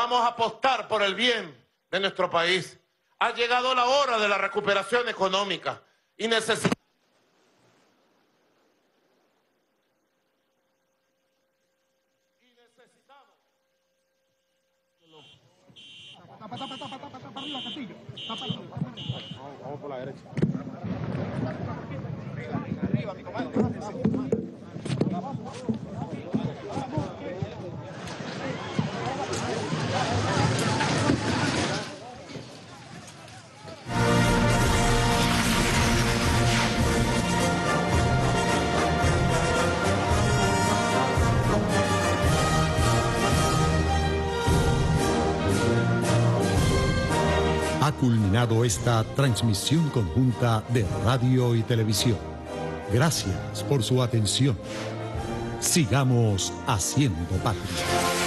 Vamos a apostar por el bien de nuestro país. Ha llegado la hora de la recuperación económica y necesitamos... Vamos por la derecha. Arriba, mi comandante. Ha culminado esta transmisión conjunta de radio y televisión. Gracias por su atención. Sigamos haciendo patria.